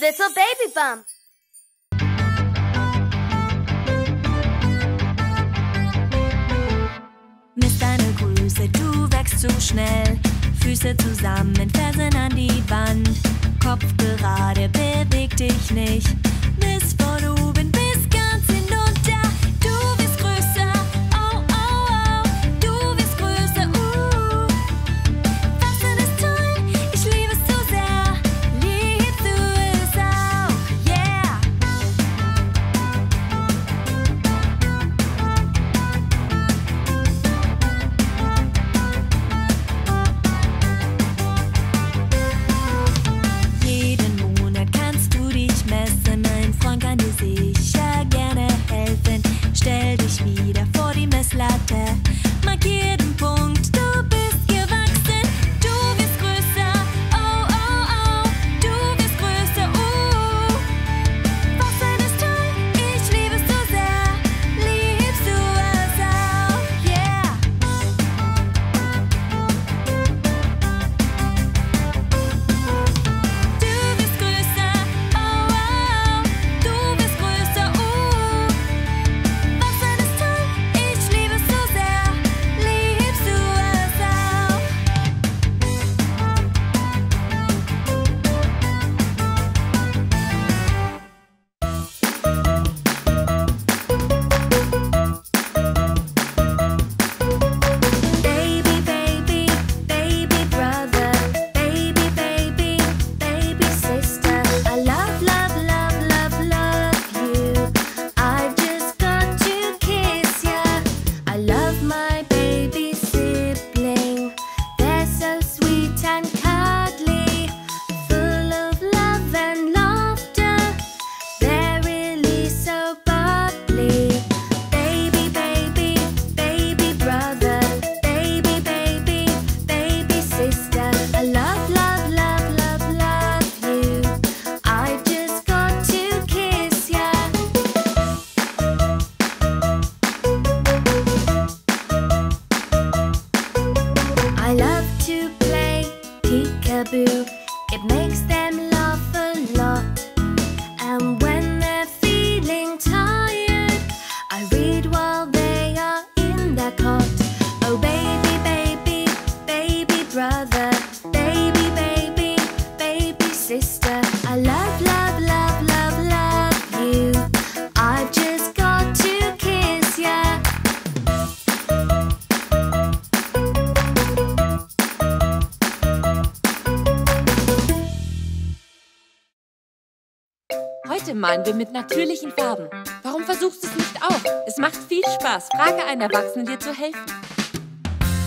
Little Baby Bum. Misst deine Größe, du wächst zu schnell. Füße zusammen, Fersen an die Wand. Kopf gerade, beweg dich nicht. Misst vor du bist. It makes them laugh a lot. And when they're feeling tired, I read while they are in their cot. Oh baby, baby, baby brother, baby, baby, baby sister, I love, love, love, love, love you. I've just got to kiss ya. Heute malen wir mit natürlichen Farben. Warum versuchst du es nicht auch? Es macht viel Spaß. Frage einen Erwachsenen, dir zu helfen.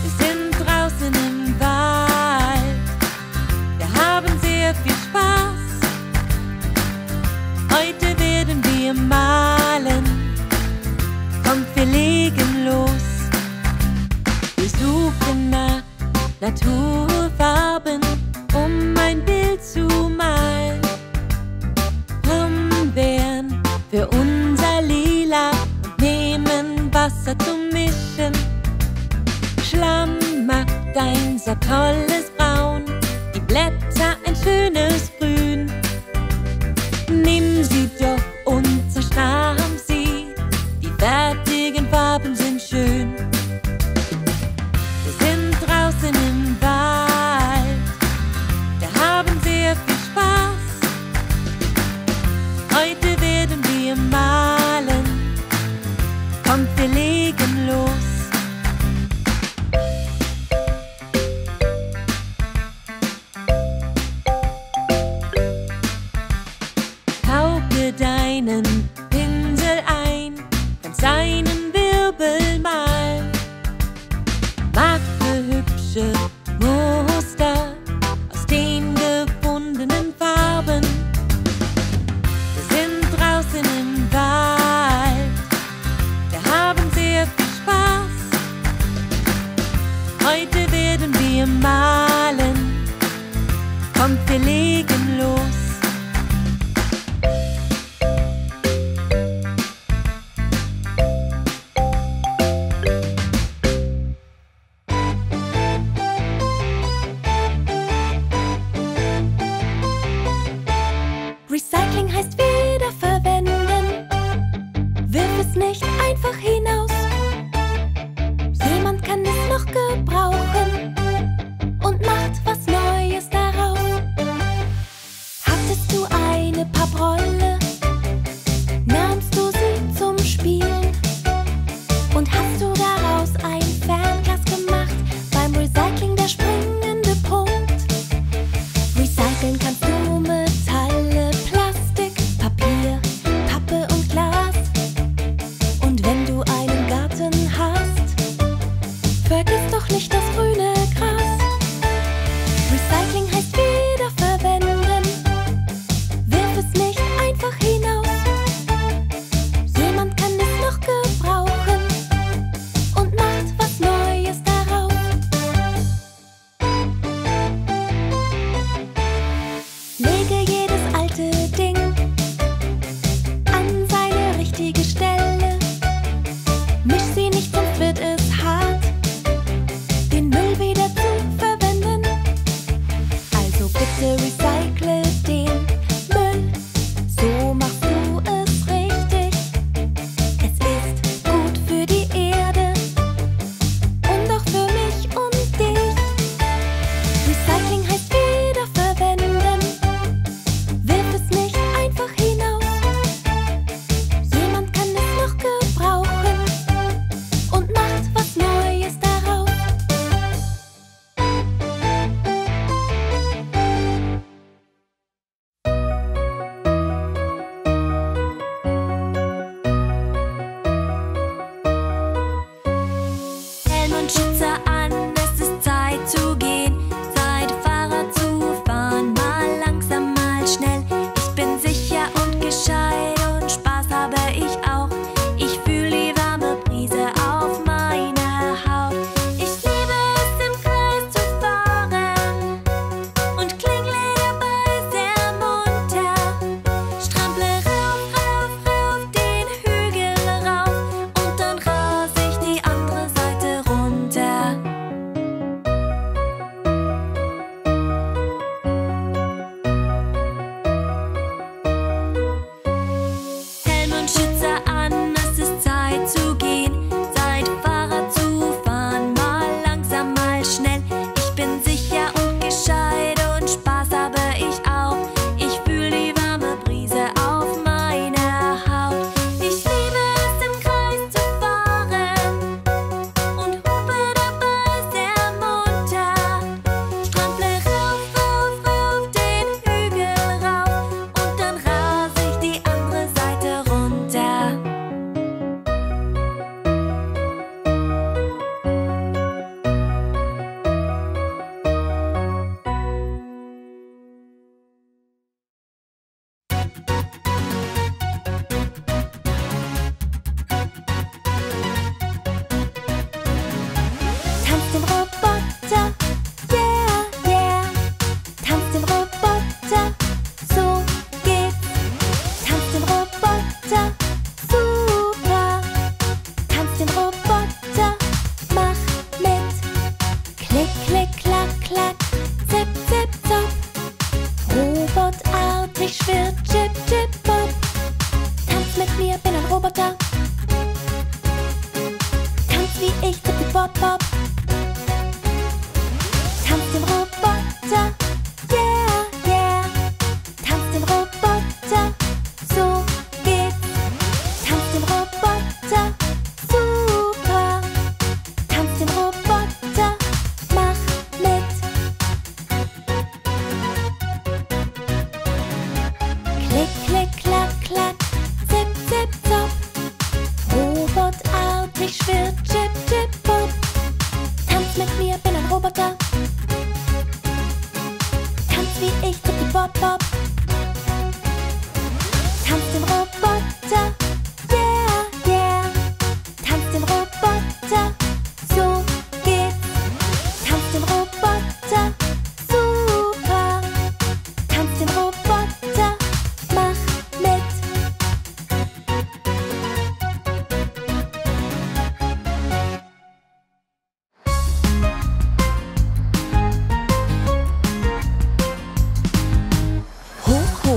Wir sind draußen im Wald. Wir haben sehr viel Spaß. Heute werden wir malen. Kommt, wir legen los. Wir suchen nach Naturfarben, um ein Bild zu malen. Für unser Lila und nehmen Wasser zum Mischen. Schlamm macht ein so tolles Braun, die Blätter ein schönes Grün. Nimm sie doch und zerstampf sie, die fertigen Farben sind schön. Wir sind draußen im Wald, wir haben sehr viel Spaß. Heute werden wir malen, kommt, wir legen los. Tauche deinen Pinsel ein, kannst einen Wirbel malen. Mach für hübsche Muster aus den gefundenen Farben. Wir sind draußen im Heute werden wir malen, kommt, wir legen los. recycle den Müll. So machst du es richtig. Es ist gut für die Erde und auch für mich und dich. Recycling heißt wiederverwenden. Wirf es nicht einfach hinaus. Jemand kann es noch gebrauchen und macht was Neues daraus.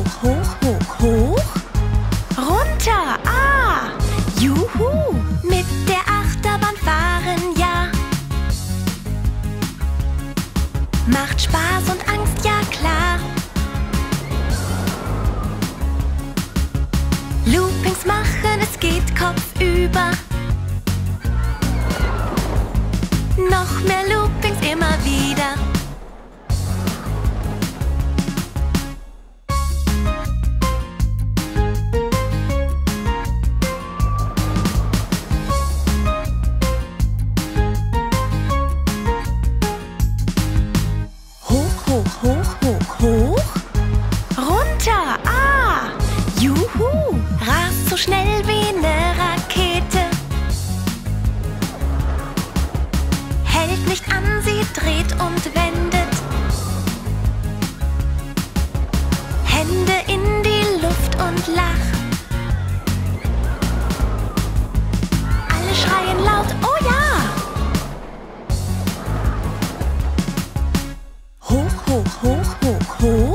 Hoch, hoch, hoch, hoch, hoch.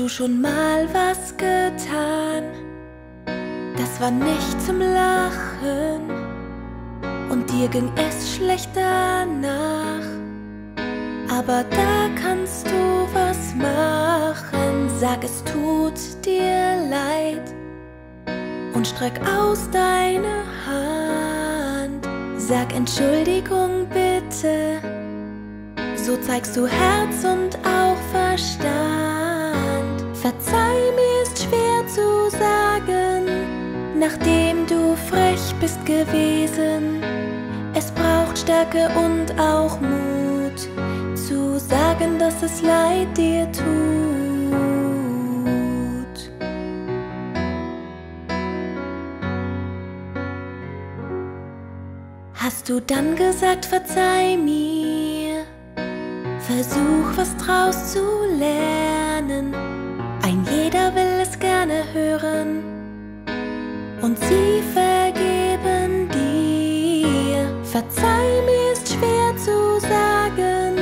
Hast du schon mal was getan? Das war nicht zum Lachen und dir ging es schlecht danach. Aber da kannst du was machen. Sag, es tut dir leid und streck aus deine Hand. Sag Entschuldigung bitte, so zeigst du Herz und auch Verstand. Verzeih, mir ist schwer zu sagen, nachdem du frech bist gewesen. Es braucht Stärke und auch Mut, zu sagen, dass es leid dir tut. Hast du dann gesagt, verzeih mir? Versuch, was draus zu lernen. Ein jeder will es gerne hören. Und sie vergeben dir. Verzeih, mir ist schwer zu sagen,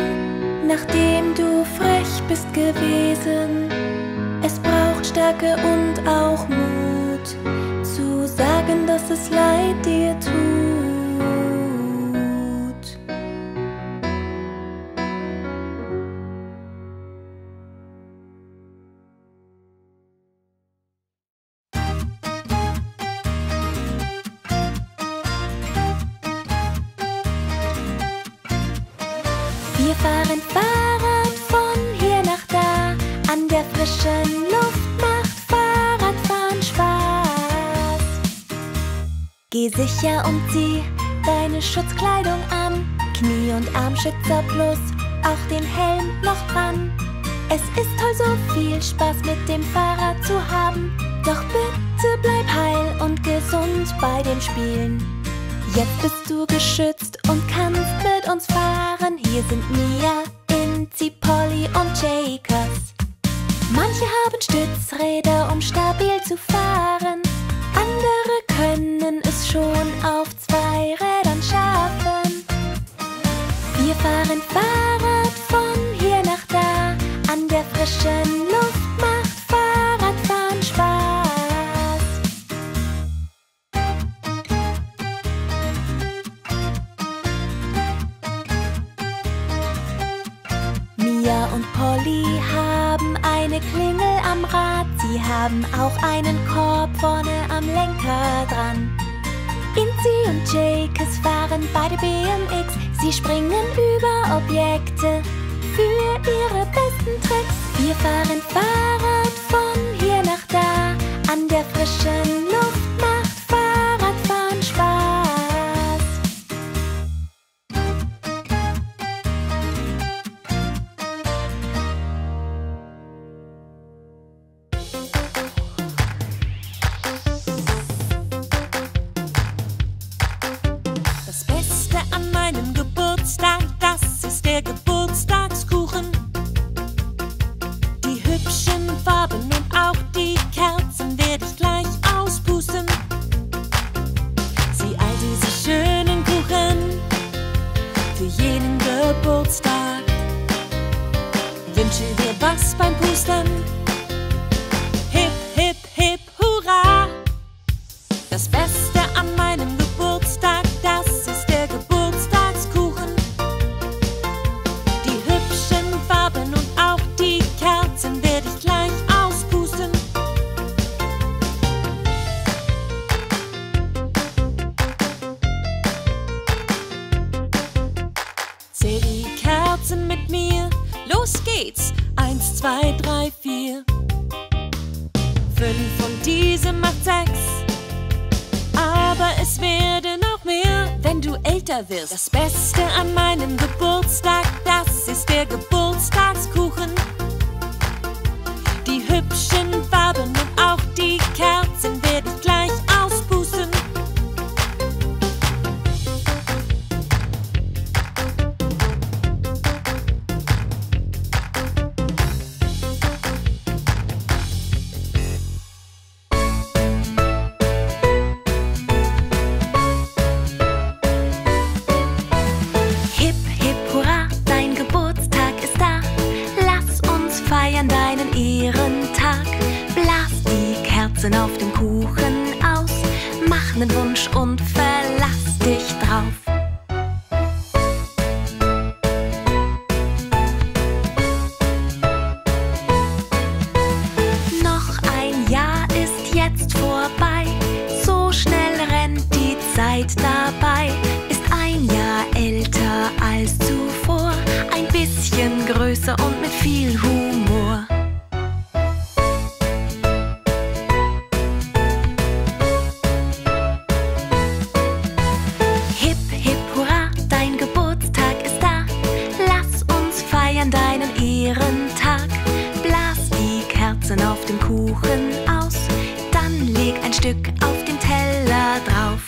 nachdem du frech bist gewesen. Es braucht Stärke und auch Mut, zu sagen, dass es leid dir tut. Wir fahren Fahrrad von hier nach da, an der frischen Luft macht Fahrradfahren Spaß. Geh sicher und zieh deine Schutzkleidung an, Knie- und Armschützer plus auch den Helm noch dran. Es ist toll, so viel Spaß mit dem Fahrrad zu haben, doch bitte bleib heil und gesund bei den Spielen. Jetzt bist du geschützt und kannst mit uns fahren. Hier sind Mia, Inzi, Polly und Jakers. Manche haben Stützräder, um stabil zu fahren. Andere können es schon auf zwei Rädern schaffen. Wir fahren Fahrrad von hier nach da. An der frischen Luft macht Fahrradfahren Spaß. Mia und Polly haben eine Klingel am Rad. Sie haben auch einen Korb vorne am Lenker dran. Inzi und Jakes fahren beide BMX. Sie springen über Objekte für ihre besten Tricks. Wir fahren Fahrrad von hier nach da. An der frischen Luft macht Fahrradfahren Spaß. Das Beste an meinem Geburtstag, das ist der Geburtstagskuchen. Die hübschen Farben und auch die Kerzen werde ich gleich auspusten. Feiern deinen ihren Tag. Blas die Kerzen auf dem Kuchen aus. Mach nen Wunsch und verlass dich drauf. Noch ein Jahr ist jetzt vorbei. So schnell rennt die Zeit dabei. Ist ein Jahr älter als zuvor. Ein bisschen größer und mit viel Humor. Hip, hip, hurra, dein Geburtstag ist da. Lass uns feiern deinen Ehrentag. Blas die Kerzen auf dem Kuchen aus. Dann leg ein Stück auf den Teller drauf.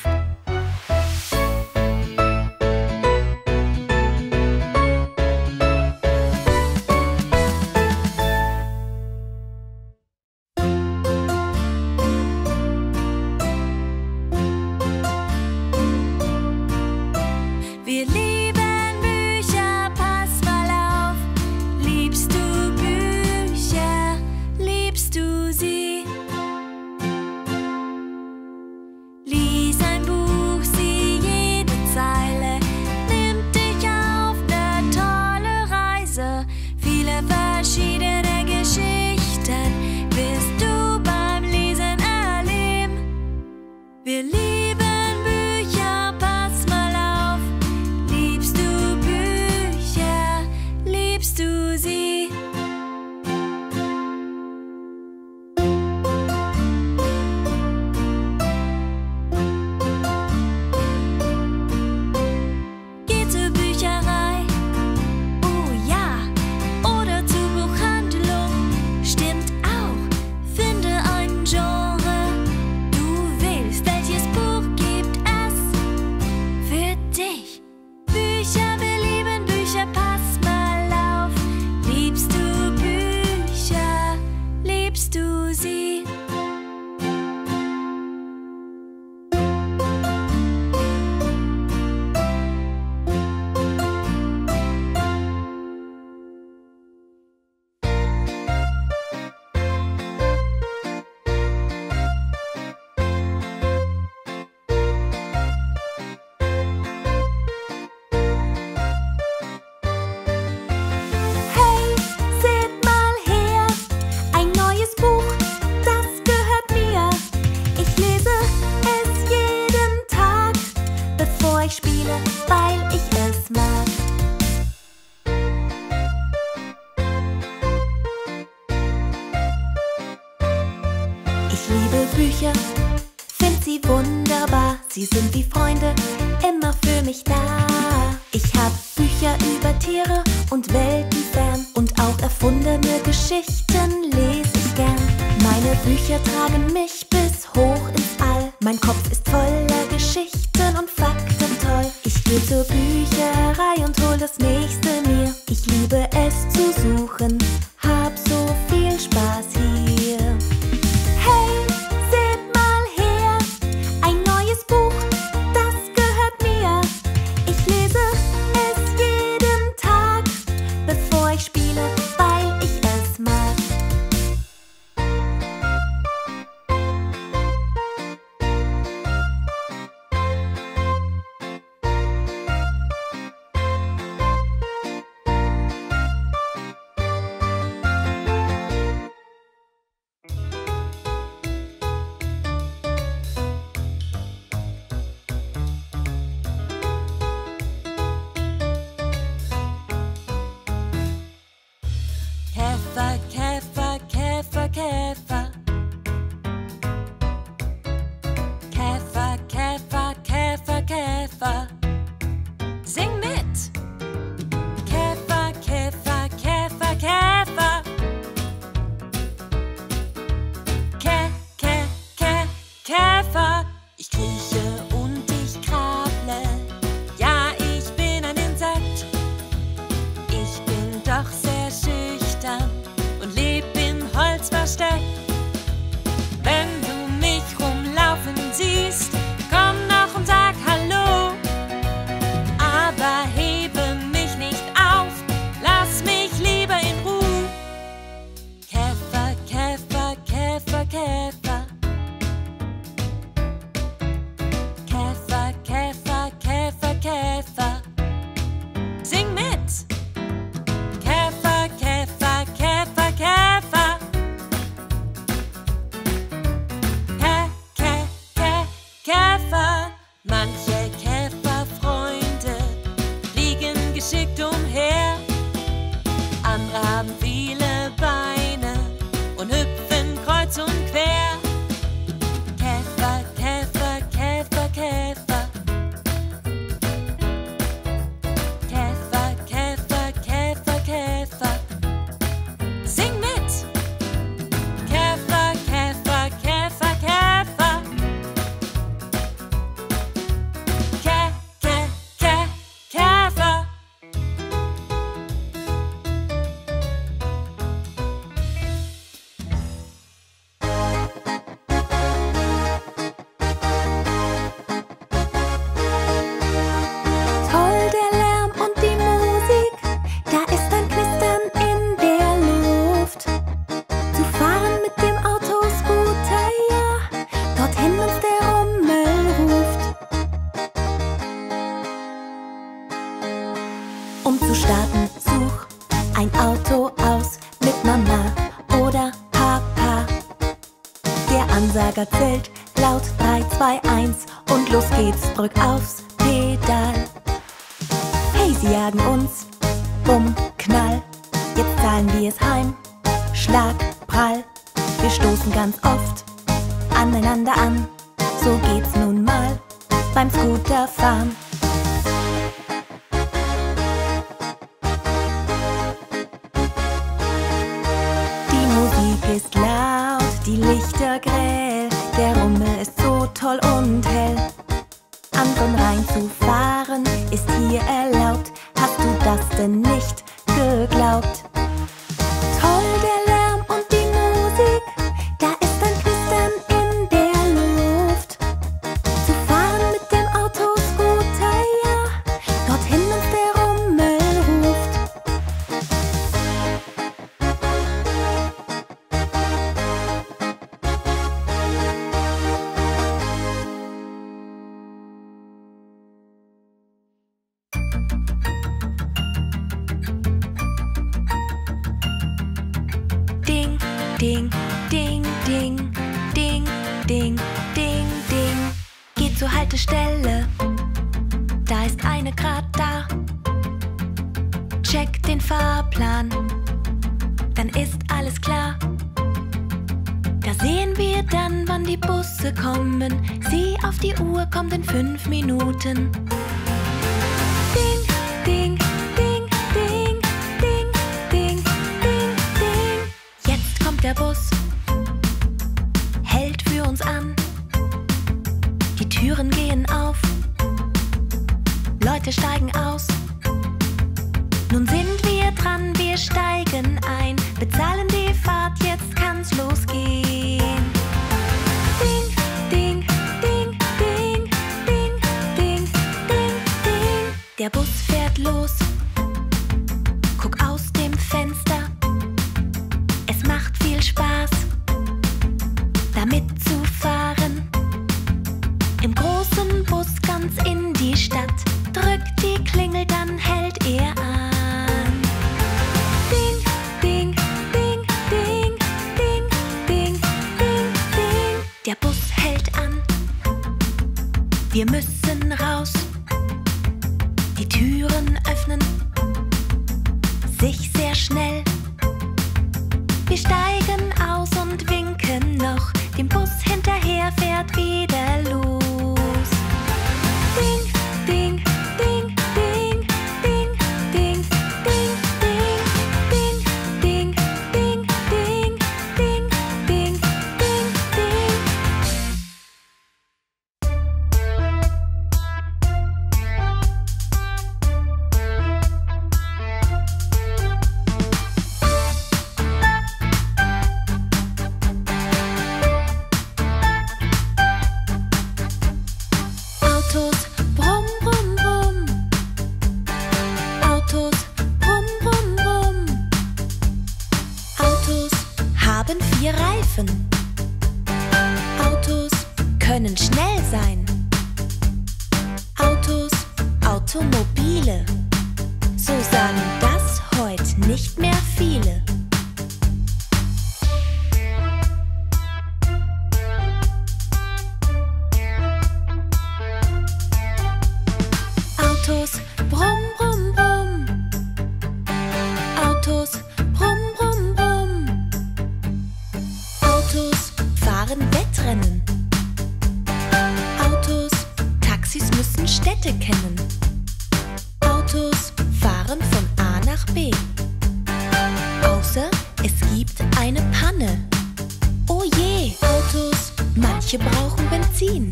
Find sie wunderbar, sie sind wie Freunde, immer für mich da. Ich hab Bücher über Tiere und Welten fern und auch erfundene Geschichten lese ich gern. Meine Bücher tragen mich bis hoch ins All, mein Kopf ist voller Geschichten und Fakten toll. Ich geh zur Bücherei und hol das nächste mir, ich liebe es zu suchen, hab so viel Spaß hier. viele Beine und hüpfen kreuz und quer. Käfer, Käfer, Käfer, Käfer. Käfer, Käfer, Käfer, Käfer. Sing mit! Käfer, Käfer, Käfer, Käfer. Kä, Kä, Kä, Käfer. Um zu starten, such ein Auto aus mit Mama oder Papa. Der Ansager zählt laut 3, 2, 1 und los geht's, drück aufs Pedal. Hey, sie jagen uns, bumm, knall, jetzt zahlen wir es heim, Schlag, Prall. Wir stoßen ganz oft aneinander an, so geht's nun mal beim Scooterfahren. Ist laut, die Lichter grell, der Rummel ist so toll und hell. Anderen reinzufahren ist hier erlaubt, hast du das denn nicht geglaubt? Toll, der Lärm und die Musik, da ist ein Knistern in der Luft. Zu fahren mit dem Autoscooter, ja, dorthin uns der Rummel ruft. Ding, ding, ding, ding, ding, ding, ding. Geh zur Haltestelle, da ist eine grad da. Check den Fahrplan, dann ist alles klar. Da sehen wir dann, wann die Busse kommen. Sieh auf die Uhr, kommt in 5 Minuten. Ding, ding, ding, ding, ding, ding, ding, ding. Jetzt kommt der Bus, hält für uns an. Die Türen gehen auf, Leute steigen aus. Nun sind wir dran, wir steigen ein, bezahlen die Fahrt, jetzt kann's losgehen. Ding, ding, ding, ding, ding, ding, ding, ding. Der Bus fährt los, guck aus dem Fenster. Es macht viel Spaß, damit zu fahren. Im großen Bus ganz in die Stadt, drückt die Klingel, dann hält er an. Der Bus hält an, wir müssen raus, die Türen öffnen sich sehr schnell. Wir steigen aus und winken noch, dem Bus hinterher fährt wieder los. Ding, ding, ding, ding, ding, ding, ding, ding, ding, ding, ding, ding, ding, ding, ding. Autos können schnell sein. Autos, Automobile. So sagen das heute nicht mehr viele. Autos, brumm, brumm, brumm. Autos, brumm, brumm. gibt eine Panne. Oh je, Autos, manche brauchen Benzin.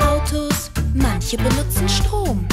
Autos, manche benutzen Strom.